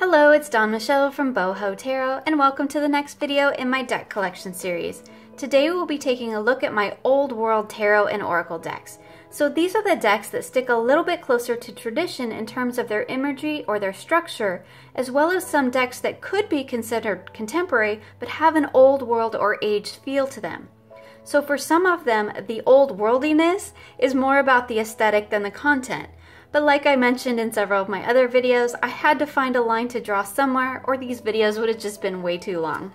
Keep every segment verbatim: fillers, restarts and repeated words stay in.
Hello, it's Dawn Michelle from Boho Tarot, and welcome to the next video in my deck collection series. Today we'll be taking a look at my Old World Tarot and Oracle decks. So these are the decks that stick a little bit closer to tradition in terms of their imagery or their structure, as well as some decks that could be considered contemporary but have an Old World or aged feel to them. So for some of them, the old worldiness is more about the aesthetic than the content. But like I mentioned in several of my other videos, I had to find a line to draw somewhere or these videos would have just been way too long.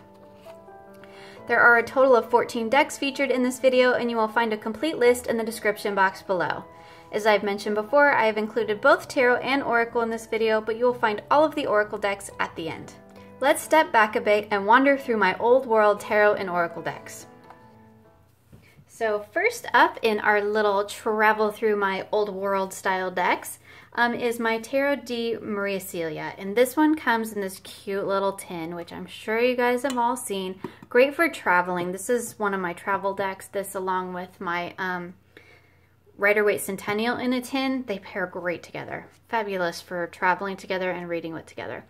There are a total of fourteen decks featured in this video, and you will find a complete list in the description box below. As I've mentioned before, I have included both tarot and oracle in this video, but you will find all of the oracle decks at the end. Let's step back a bit and wander through my Old World tarot and oracle decks. So first up in our little travel through my Old World style decks um, is my Tarot de Maria Celia, and this one comes in this cute little tin, which I'm sure you guys have all seen. Great for traveling. This is one of my travel decks. This, along with my um, Rider-Waite Centennial in a tin, they pair great together. Fabulous for traveling together and reading with together.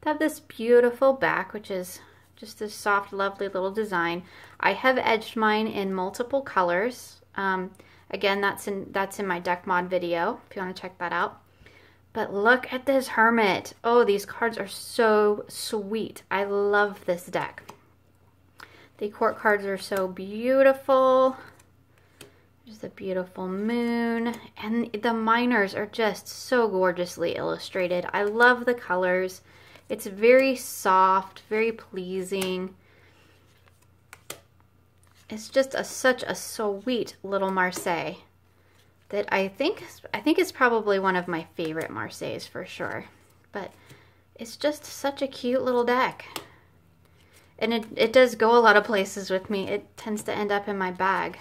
They have this beautiful back, which is just this soft, lovely little design. I have edged mine in multiple colors. Um, again, that's in that's in my deck mod video, if you want to check that out. But look at this hermit. Oh, these cards are so sweet. I love this deck. The court cards are so beautiful. There's the beautiful moon. And the miners are just so gorgeously illustrated. I love the colors. It's very soft, very pleasing. It's just a, such a sweet little Marseille that I think I think it's probably one of my favorite Marseilles for sure. But it's just such a cute little deck. And it, it does go a lot of places with me. It tends to end up in my bag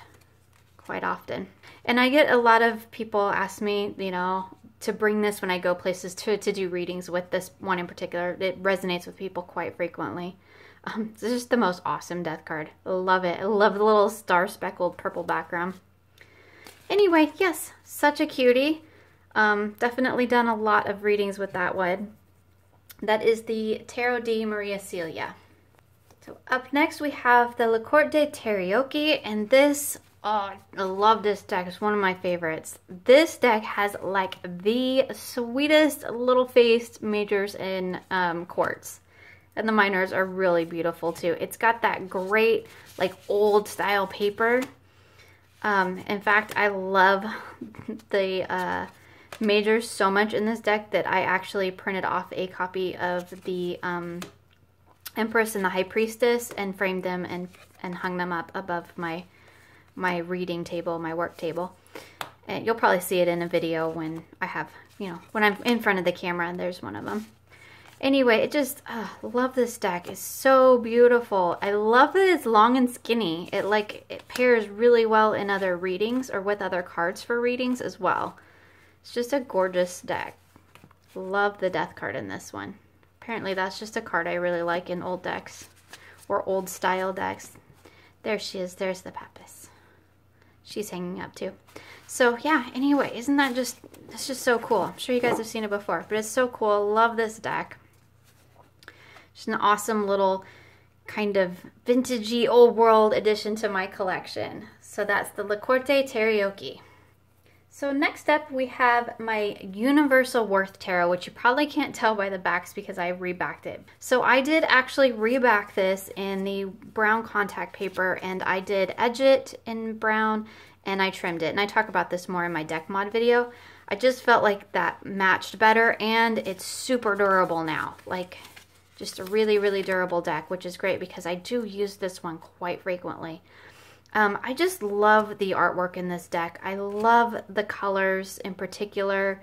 quite often. And I get a lot of people ask me, you know, to bring this when I go places to, to do readings with this one in particular. It resonates with people quite frequently. Um, it's just the most awesome death card. I love it. I love the little star-speckled purple background. Anyway, yes, such a cutie. Um, definitely done a lot of readings with that one. That is the Tarot de Maria Celia. So up next we have the La Corte Dei Tarocchi, and this... oh, I love this deck. It's one of my favorites. This deck has like the sweetest little faced majors in um, quartz. And the minors are really beautiful too. It's got that great like old style paper. Um, in fact, I love the uh, majors so much in this deck that I actually printed off a copy of the um, Empress and the High Priestess and framed them and, and hung them up above my my reading table, my work table. And you'll probably see it in a video when I have, you know, when I'm in front of the camera, and there's one of them. Anyway, it just, uh, love this deck. It's so beautiful. I love that it's long and skinny. It like, it pairs really well in other readings or with other cards for readings as well. It's just a gorgeous deck. Love the death card in this one. Apparently that's just a card I really like in old decks or old style decks. There she is, there's the Papus. She's hanging up too. So yeah, anyway, isn't that just, it's just so cool. I'm sure you guys have seen it before, but it's so cool. Love this deck. Just an awesome little kind of vintagey old world addition to my collection. So that's the La Corte Tarocchi. So next up we have my Universal Wirth Tarot, which you probably can't tell by the backs because I rebacked it. So I did actually reback this in the brown contact paper, and I did edge it in brown and I trimmed it. And I talk about this more in my deck mod video. I just felt like that matched better, and it's super durable now. Like just a really, really durable deck, which is great because I do use this one quite frequently. Um, I just love the artwork in this deck. I love the colors in particular.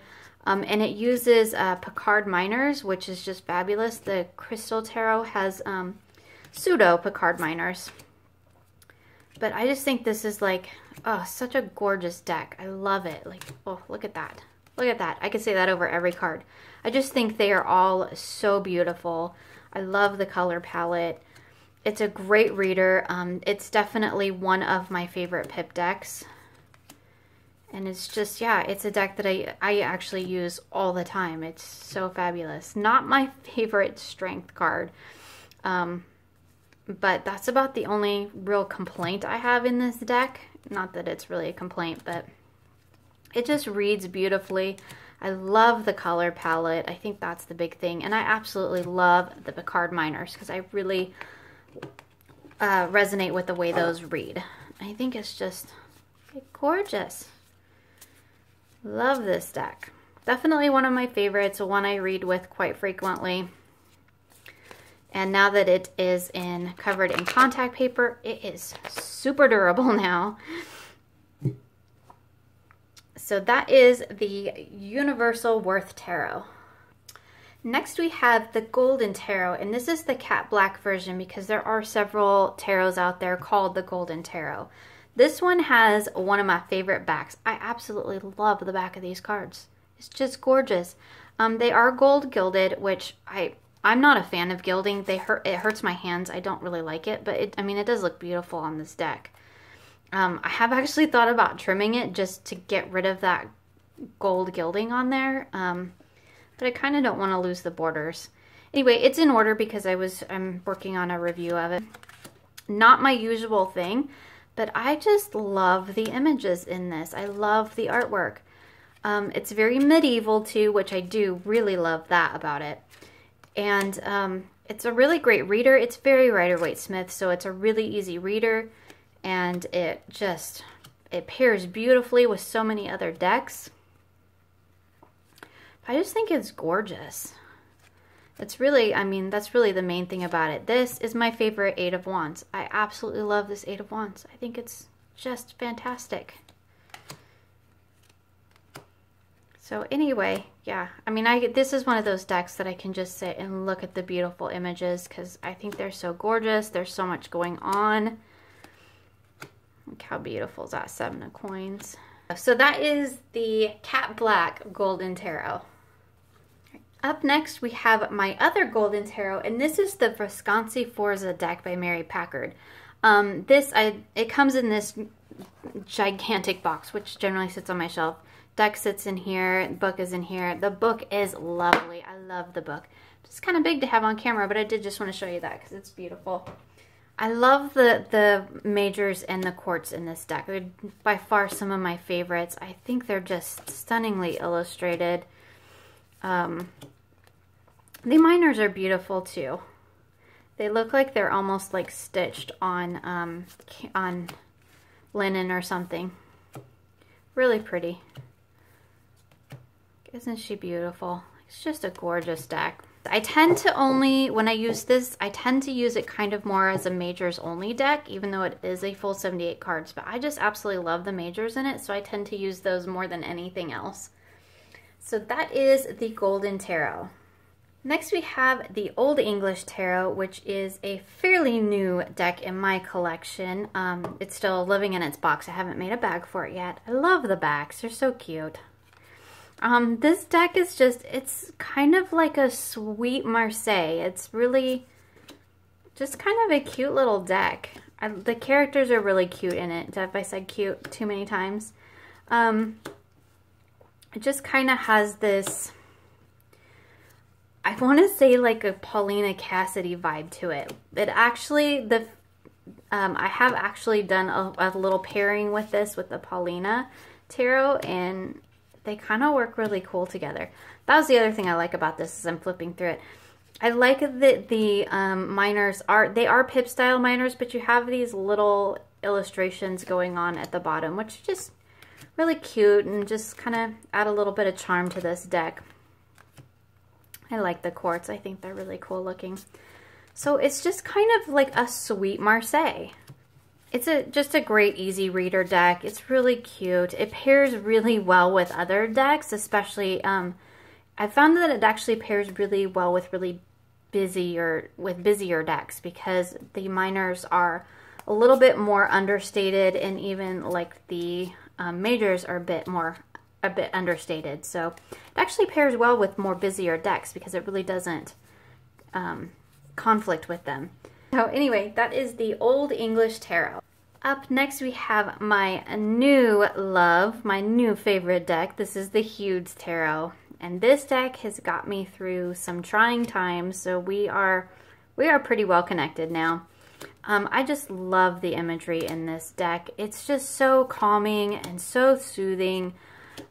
Um, and it uses uh, Picard Miners, which is just fabulous. The Crystal Tarot has um, pseudo Picard Miners. But I just think this is like, oh, such a gorgeous deck. I love it. Like, oh, look at that. Look at that. I could say that over every card. I just think they are all so beautiful. I love the color palette. It's a great reader. Um, it's definitely one of my favorite pip decks. And it's just, yeah, it's a deck that I, I actually use all the time. It's so fabulous. Not my favorite strength card. Um, but that's about the only real complaint I have in this deck. Not that it's really a complaint, but it just reads beautifully. I love the color palette. I think that's the big thing. And I absolutely love the Picard Miners because I really uh, resonate with the way those read. I think it's just it's gorgeous. Love this deck. Definitely one of my favorites, one I read with quite frequently. And now that it is in covered in contact paper, it is super durable now. So that is the Universal Wirth Tarot. Next we have the Golden Tarot, and this is the Kat Black version because there are several tarots out there called the Golden Tarot. This one has one of my favorite backs. I absolutely love the back of these cards. It's just gorgeous. Um, they are gold gilded, which I, I'm not a fan of gilding. They hurt, it hurts my hands. I don't really like it, but it, I mean, it does look beautiful on this deck. Um, I have actually thought about trimming it just to get rid of that gold gilding on there, um, but I kind of don't want to lose the borders. Anyway, it's in order because I was, I'm working on a review of it. Not my usual thing. But I just love the images in this. I love the artwork. Um, it's very medieval too, which I do really love that about it. And um, it's a really great reader. It's very Rider-Waite Smith, so it's a really easy reader. And it just, it pairs beautifully with so many other decks. I just think it's gorgeous. It's really, I mean, that's really the main thing about it. This is my favorite Eight of Wands. I absolutely love this Eight of Wands. I think it's just fantastic. So anyway, yeah, I mean, I this is one of those decks that I can just sit and look at the beautiful images because I think they're so gorgeous. There's so much going on. Look how beautiful is that Seven of Coins. So that is the Kat Black Golden Tarot. Up next, we have my other Golden Tarot, and this is the Visconti-Sforza deck by Mary Packard. Um, this, I it comes in this gigantic box, which generally sits on my shelf. Deck sits in here, book is in here. The book is lovely. I love the book. It's kind of big to have on camera, but I did just want to show you that because it's beautiful. I love the, the majors and the courts in this deck. They're by far some of my favorites. I think they're just stunningly illustrated. Um... The minors are beautiful too. They look like they're almost like stitched on um, on linen or something. Really pretty. Isn't she beautiful? It's just a gorgeous deck. I tend to only, when I use this, I tend to use it kind of more as a majors only deck, even though it is a full seventy-eight cards, but I just absolutely love the majors in it, so I tend to use those more than anything else. So that is the Golden Tarot. Next we have the Old English Tarot, which is a fairly new deck in my collection. Um, it's still living in its box. I haven't made a bag for it yet. I love the backs. They're so cute. Um, this deck is just, it's kind of like a sweet Marseille. It's really just kind of a cute little deck. I, the characters are really cute in it. If I said cute too many times. Um, it just kind of has this... I want to say like a Paulina Cassidy vibe to it. It actually, the um, I have actually done a, a little pairing with this with the Paulina Tarot, and they kind of work really cool together. That was the other thing I like about this as I'm flipping through it. I like that the um, minors are, they are Pip style minors, but you have these little illustrations going on at the bottom, which are just really cute and just kind of add a little bit of charm to this deck. I like the quartz. I think they're really cool looking. So it's just kind of like a sweet Marseille. It's a just a great easy reader deck. It's really cute. It pairs really well with other decks, especially um, I found that it actually pairs really well with really busier with busier decks because the minors are a little bit more understated, and even like the um, majors are a bit more a bit understated, so it actually pairs well with more busier decks because it really doesn't um, conflict with them. So anyway, that is the Old English Tarot. Up next we have my new love, my new favorite deck. This is the Hudes Tarot. And this deck has got me through some trying times, so we are we are pretty well connected now. Um, I just love the imagery in this deck. It's just so calming and so soothing.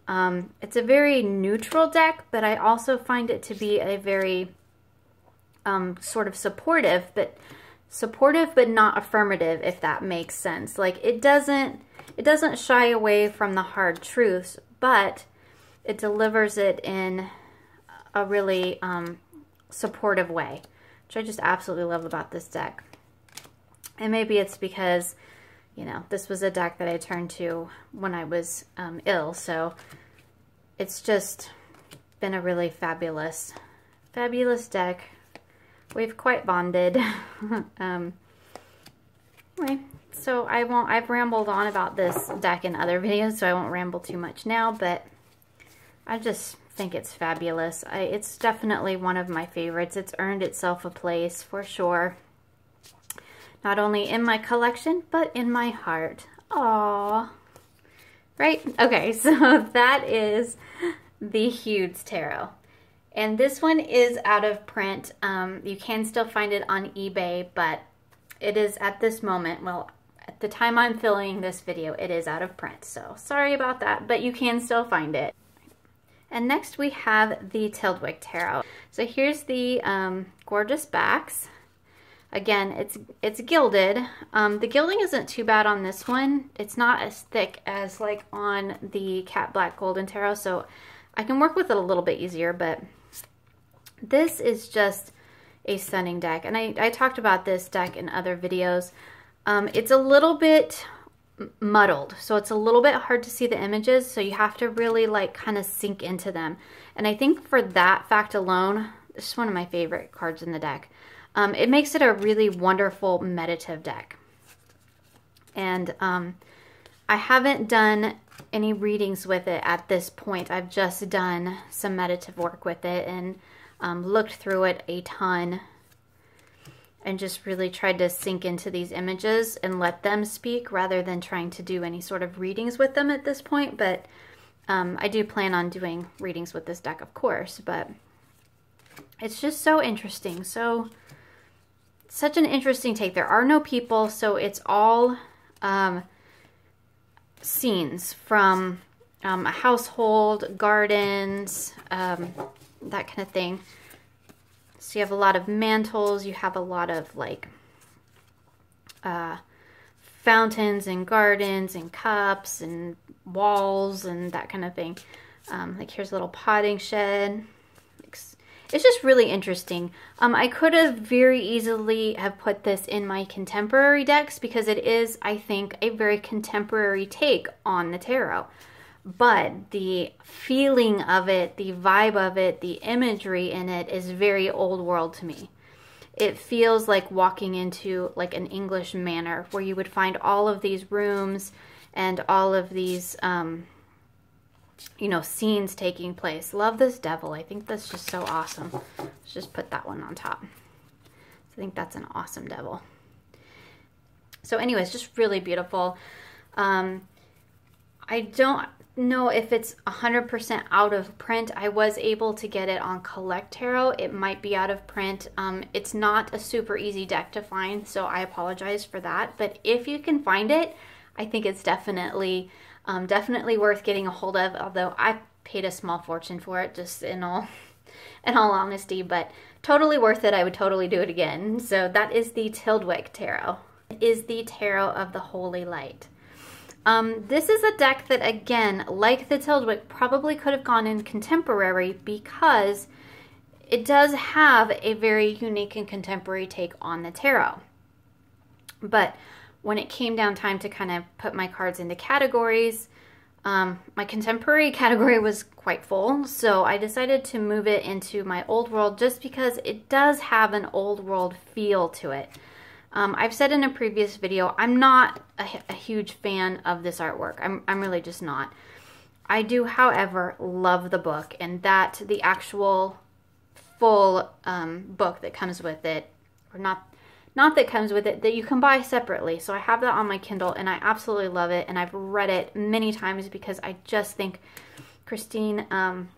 Um, it's a very neutral deck, but I also find it to be a very um, sort of supportive, but supportive but not affirmative, if that makes sense. Like it doesn't it doesn't shy away from the hard truths, but it delivers it in a really um, supportive way, which I just absolutely love about this deck. And maybe it's because, you know, this was a deck that I turned to when I was um, ill, so it's just been a really fabulous, fabulous deck. We've quite bonded. um, anyway, so I won't, I've rambled on about this deck in other videos, so I won't ramble too much now, but I just think it's fabulous. I, it's definitely one of my favorites. It's earned itself a place for sure. Not only in my collection, but in my heart. Aww. Right? Okay, so that is the Hudes Tarot. And this one is out of print. Um, you can still find it on eBay, but it is at this moment, well, at the time I'm filming this video, it is out of print. So sorry about that, but you can still find it. And next we have the Tyldwick Tarot. So here's the um, gorgeous backs. Again, it's it's gilded. Um, the gilding isn't too bad on this one. It's not as thick as like on the Kat Black Golden Tarot, so I can work with it a little bit easier, but this is just a stunning deck. And I, I talked about this deck in other videos. Um, it's a little bit muddled, so it's a little bit hard to see the images, so you have to really like kind of sink into them. And I think for that fact alone, it's just one of my favorite cards in the deck. Um, it makes it a really wonderful meditative deck. And um, I haven't done any readings with it at this point. I've just done some meditative work with it and um, looked through it a ton and just really tried to sink into these images and let them speak rather than trying to do any sort of readings with them at this point. But um, I do plan on doing readings with this deck, of course, but it's just so interesting. So such an interesting take. There are no people, so it's all um, scenes from um, a household, gardens, um, that kind of thing. So you have a lot of mantles, you have a lot of like uh, fountains and gardens and cups and walls and that kind of thing. Um, like here's a little potting shed. It's just really interesting. Um, I could have very easily have put this in my contemporary decks because it is, I think, a very contemporary take on the tarot. But the feeling of it, the vibe of it, the imagery in it is very old world to me. It feels like walking into like an English manor where you would find all of these rooms and all of these, um, you know, scenes taking place. Love this devil. I think that's just so awesome. Let's just put that one on top. I think that's an awesome devil. So anyways, just really beautiful. Um, I don't know if it's one hundred percent out of print. I was able to get it on Collect Tarot. It might be out of print. Um, it's not a super easy deck to find, so I apologize for that. But if you can find it, I think it's definitely um, definitely worth getting a hold of, although I paid a small fortune for it, just in all, in all honesty, but totally worth it. I would totally do it again. So that is the Tyldwick Tarot. It is the Tarot of the Holy Light. Um, this is a deck that, again, like the Tyldwick, probably could have gone in contemporary because it does have a very unique and contemporary take on the tarot. But when it came down time to kind of put my cards into categories, um, my contemporary category was quite full, so I decided to move it into my old world just because it does have an old world feel to it. Um, I've said in a previous video, I'm not a, a huge fan of this artwork. I'm, I'm really just not. I do, however, love the book, and that the actual full um, book that comes with it, or not Not that comes with it, that you can buy separately. So I have that on my Kindle and I absolutely love it. And I've read it many times because I just think Christine um,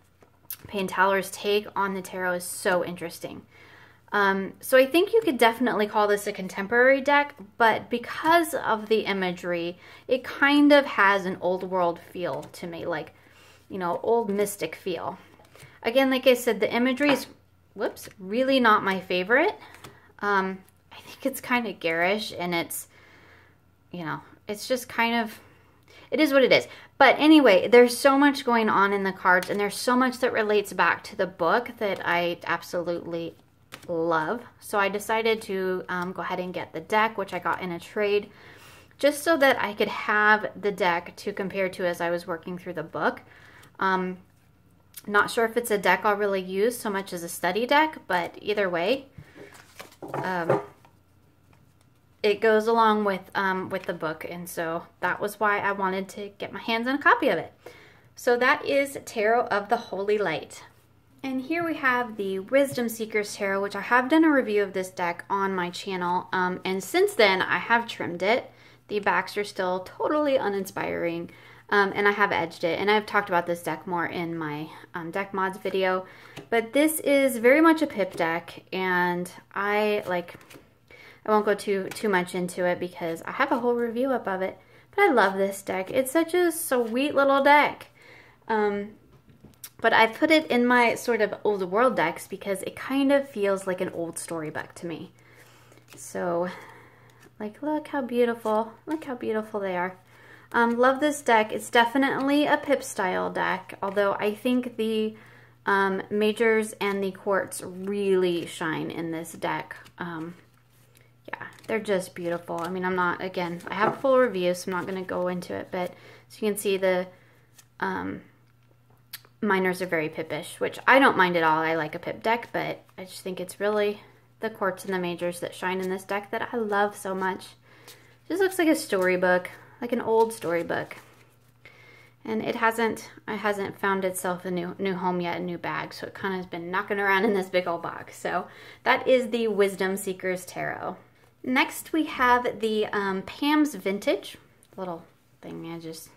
Paintaller's take on the tarot is so interesting. Um, so I think you could definitely call this a contemporary deck, but because of the imagery, it kind of has an old world feel to me, like, you know, old mystic feel. Again, like I said, the imagery is, whoops, really not my favorite. Um, I think it's kind of garish and it's, you know, it's just kind of, it is what it is. But anyway, there's so much going on in the cards and there's so much that relates back to the book that I absolutely love. So I decided to um, go ahead and get the deck, which I got in a trade, just so that I could have the deck to compare to as I was working through the book. Um, not sure if it's a deck I'll really use so much as a study deck, but either way, um, it goes along with, um, with the book. And so that was why I wanted to get my hands on a copy of it. So that is Tarot of the Holy Light. And here we have the Wisdom Seeker's Tarot, which I have done a review of this deck on my channel. Um, and since then, I have trimmed it. The backs are still totally uninspiring, um, and I have edged it. And I've talked about this deck more in my um, deck mods video. But this is very much a pip deck, and I like. I won't go too too much into it because I have a whole review up of it. But I love this deck. It's such a sweet little deck. Um, But I put it in my sort of old world decks because it kind of feels like an old storybook to me. So, like, look how beautiful. Look how beautiful they are. Um, love this deck. It's definitely a pip style deck, although I think the um, majors and the quartz really shine in this deck. Um, yeah, they're just beautiful. I mean, I'm not, again, I have a full review, so I'm not going to go into it, but so you can see the... Um, Miners are very pipish, which I don't mind at all. I like a pip deck, but I just think it's really the quartz and the majors that shine in this deck that I love so much. It just looks like a storybook, like an old storybook. And it hasn't, it hasn't found itself a new, new home yet, a new bag, so it kind of has been knocking around in this big old box. So that is the Wisdom Seeker's Tarot. Next we have the um, Pam's Vintage, little thing I just...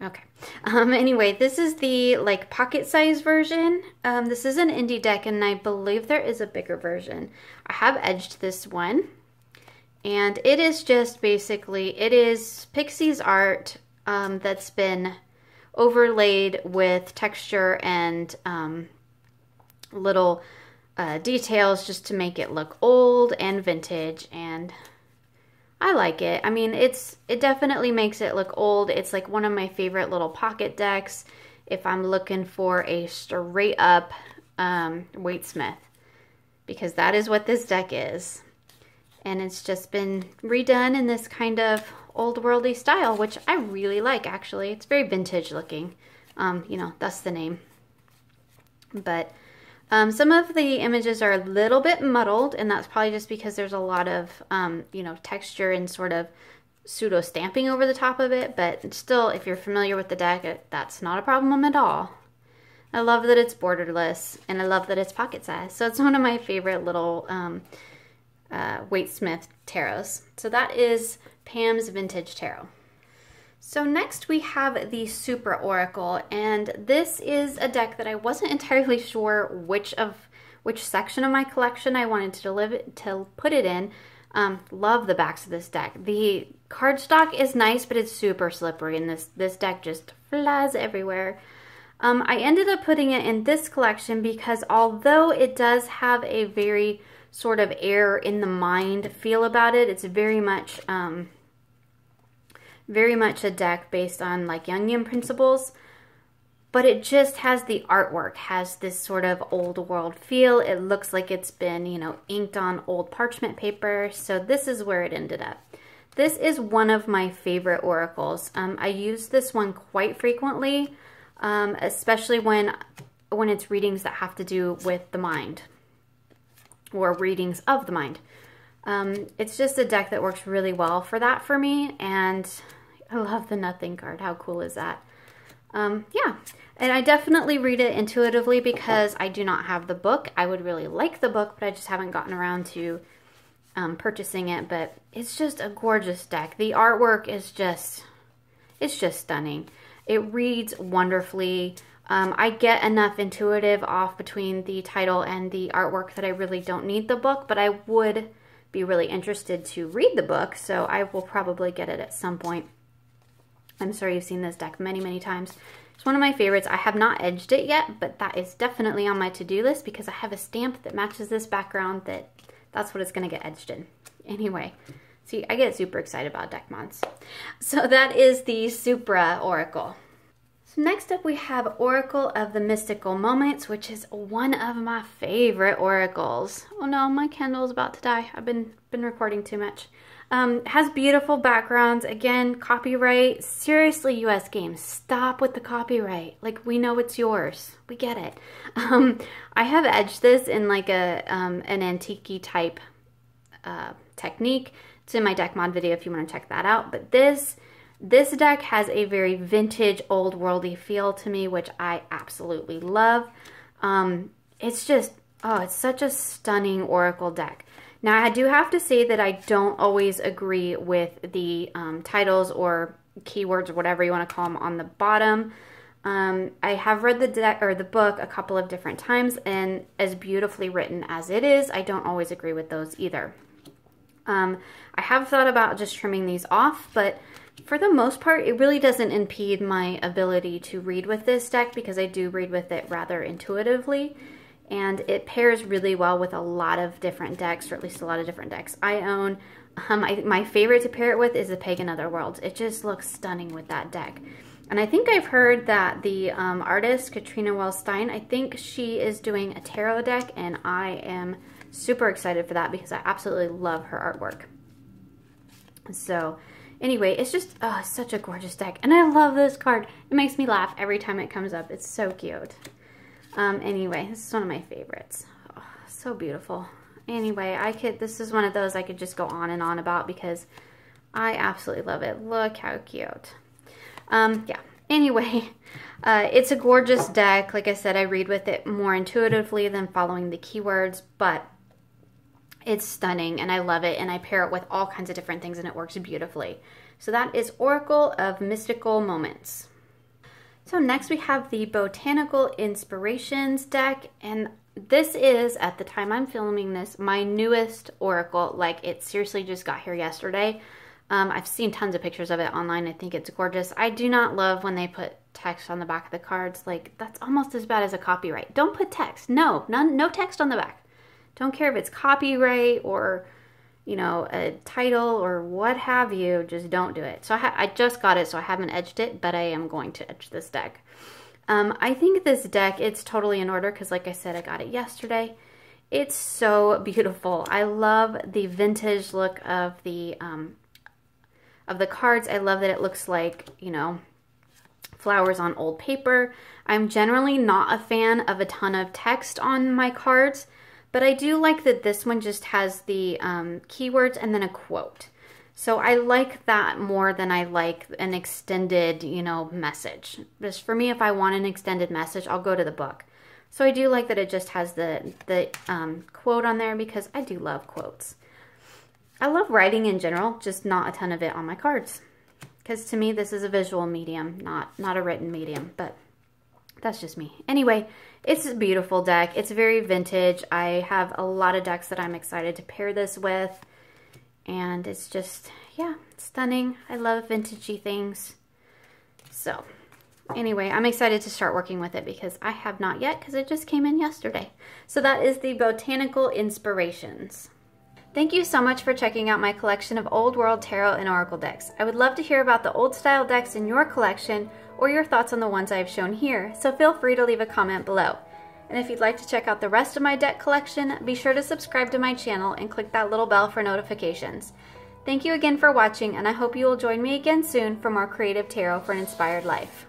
Okay. Um, anyway, this is the like pocket size version. Um, this is an indie deck and I believe there is a bigger version. I have edged this one and it is just basically, it is Pixie's art um, that's been overlaid with texture and um, little uh, details just to make it look old and vintage, and I like it. I mean, it's it definitely makes it look old. It's like one of my favorite little pocket decks if I'm looking for a straight up um, Waite Smith, because that is what this deck is. And it's just been redone in this kind of old worldy style, which I really like actually. It's very vintage looking. Um, you know, that's the name. But Um, some of the images are a little bit muddled, and that's probably just because there's a lot of, um, you know, texture and sort of pseudo stamping over the top of it, but still, if you're familiar with the deck, it, that's not a problem at all. I love that it's borderless, and I love that it's pocket size, so it's one of my favorite little um, uh, Waite Smith tarots. So that is Pam's Vintage Tarot. So next we have the Supra Oracle, and this is a deck that I wasn't entirely sure which of which section of my collection I wanted to deliver to put it in. Um, love the backs of this deck. The cardstock is nice, but it's super slippery, and this this deck just flies everywhere. Um, I ended up putting it in this collection because although it does have a very sort of air in the mind feel about it, it's very much. Um, Very much a deck based on like Jungian principles, but it just has the artwork, has this sort of old world feel. It looks like it's been, you know, inked on old parchment paper. So this is where it ended up. This is one of my favorite oracles. Um, I use this one quite frequently, um, especially when, when it's readings that have to do with the mind or readings of the mind. Um, it's just a deck that works really well for that for me, and I love the nothing card. How cool is that? Um, yeah, and I definitely read it intuitively because I do not have the book. I would really like the book, but I just haven't gotten around to um, purchasing it, but it's just a gorgeous deck. The artwork is just, it's just stunning. It reads wonderfully. Um, I get enough intuitive off between the title and the artwork that I really don't need the book, but I would be really interested to read the book, so I will probably get it at some point. I'm sure you've seen this deck many, many times. It's one of my favorites. I have not edged it yet, but that is definitely on my to-do list because I have a stamp that matches this background that that's what it's going to get edged in. Anyway, see, I get super excited about deck mods. So that is the Supra Oracle. So next up we have Oracle of the Mystical Moments, which is one of my favorite oracles. Oh no, my candle's about to die. I've been, been recording too much. Um, has beautiful backgrounds. Again, copyright. Seriously, U S Games, stop with the copyright. Like, we know it's yours. We get it. Um, I have edged this in like a um, an antique-y type uh, technique. It's in my deck mod video if you want to check that out. But this this deck has a very vintage, old-worldy feel to me, which I absolutely love. Um, it's just, oh, it's such a stunning oracle deck. Now, I do have to say that I don't always agree with the um, titles or keywords or whatever you want to call them on the bottom. Um, I have read the deck or the book a couple of different times, and as beautifully written as it is, I don't always agree with those either. Um, I have thought about just trimming these off, but for the most part, it really doesn't impede my ability to read with this deck because I do read with it rather intuitively. And it pairs really well with a lot of different decks, or at least a lot of different decks I own. Um, I, my favorite to pair it with is the Pagan Otherworlds. It just looks stunning with that deck. And I think I've heard that the um, artist, Catrin Well-Stein, I think she is doing a tarot deck, and I am super excited for that because I absolutely love her artwork. So anyway, it's just oh, it's such a gorgeous deck. And I love this card. It makes me laugh every time it comes up. It's so cute. Um, anyway, this is one of my favorites. Oh, so beautiful. Anyway, I could, this is one of those I could just go on and on about because I absolutely love it. Look how cute. Um, yeah, anyway, uh, it's a gorgeous deck. Like I said, I read with it more intuitively than following the keywords, but it's stunning and I love it, and I pair it with all kinds of different things and it works beautifully. So that is Oracle of Mystical Moments. So next we have the Botanical Inspirations deck, and this is, at the time I'm filming this, my newest oracle. Like, it seriously just got here yesterday. Um, I've seen tons of pictures of it online. I think it's gorgeous. I do not love when they put text on the back of the cards. Like, that's almost as bad as a copyright. Don't put text. No, none, no text on the back. Don't care if it's copyright or, you know, a title or what have you, just don't do it. So I, ha I just got it, so I haven't edged it, but I am going to edge this deck. Um, I think this deck, it's totally in order because, like I said, I got it yesterday. It's so beautiful. I love the vintage look of the, um, of the cards. I love that it looks like, you know, flowers on old paper. I'm generally not a fan of a ton of text on my cards, but I do like that this one just has the um, keywords and then a quote. So I like that more than I like an extended, you know, message. Just for me, if I want an extended message, I'll go to the book. So I do like that it just has the, the um, quote on there because I do love quotes. I love writing in general, just not a ton of it on my cards. Because to me, this is a visual medium, not, not a written medium, but that's just me. Anyway, it's a beautiful deck. It's very vintage. I have a lot of decks that I'm excited to pair this with. And it's just, yeah, stunning. I love vintagey things. So anyway, I'm excited to start working with it because I have not yet because it just came in yesterday. So that is the Botanical Inspirations. Thank you so much for checking out my collection of Old World Tarot and Oracle decks. I would love to hear about the old style decks in your collection or your thoughts on the ones I have shown here, so feel free to leave a comment below. And if you'd like to check out the rest of my deck collection, be sure to subscribe to my channel and click that little bell for notifications. Thank you again for watching, and I hope you will join me again soon for more creative tarot for an inspired life.